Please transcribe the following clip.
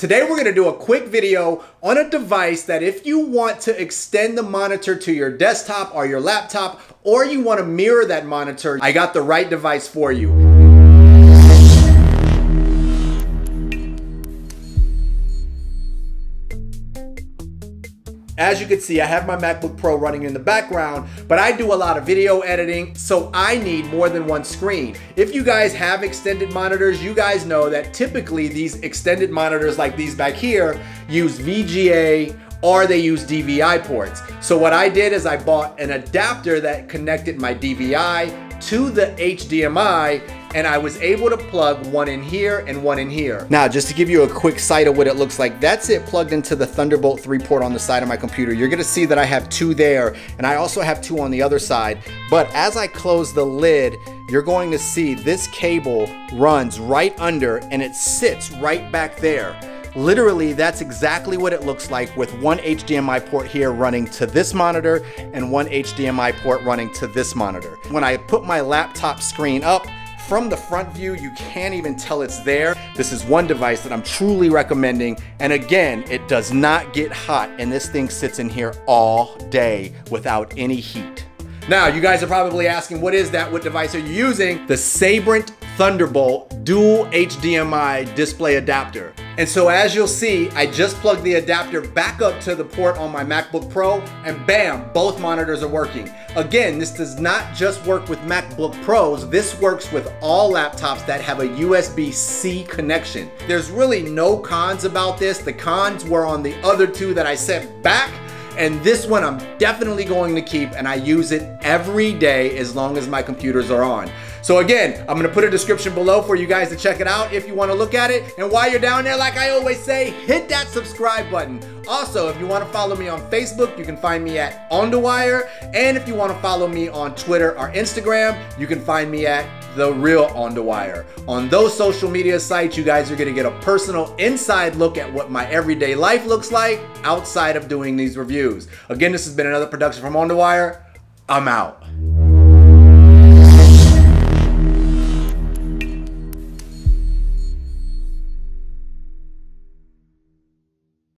Today we're gonna do a quick video on a device that if you want to extend the monitor to your desktop or your laptop, or you wanna mirror that monitor, I got the right device for you. As you can see, I have my MacBook Pro running in the background, but I do a lot of video editing, so I need more than one screen. If you guys have extended monitors, you guys know that typically these extended monitors like these back here use VGA or they use DVI ports. So what I did is I bought an adapter that connected my DVI to the HDMI, and I was able to plug one in here and one in here. Now, just to give you a quick sight of what it looks like, that's it plugged into the Thunderbolt 3 port on the side of my computer. You're gonna see that I have two there, and I also have two on the other side. But as I close the lid, you're going to see this cable runs right under and it sits right back there. Literally, that's exactly what it looks like with one HDMI port here running to this monitor and one HDMI port running to this monitor. When I put my laptop screen up, from the front view, you can't even tell it's there. This is one device that I'm truly recommending. And again, it does not get hot, and this thing sits in here all day without any heat. Now, you guys are probably asking, what is that? What device are you using? The Sabrent Thunderbolt Dual HDMI Display Adapter. And so as you'll see, I just plugged the adapter back up to the port on my MacBook Pro, and bam, both monitors are working. Again, this does not just work with MacBook Pros, this works with all laptops that have a USB-C connection. There's really no cons about this. The cons were on the other two that I sent back, and this one I'm definitely going to keep, and I use it every day as long as my computers are on. So again, I'm gonna put a description below for you guys to check it out if you wanna look at it. And while you're down there, like I always say, hit that subscribe button. Also, if you wanna follow me on Facebook, you can find me at OndaWire. And if you wanna follow me on Twitter or Instagram, you can find me at The Real OndaWire. On those social media sites, you guys are gonna get a personal inside look at what my everyday life looks like outside of doing these reviews. Again, this has been another production from OndaWire. I'm out.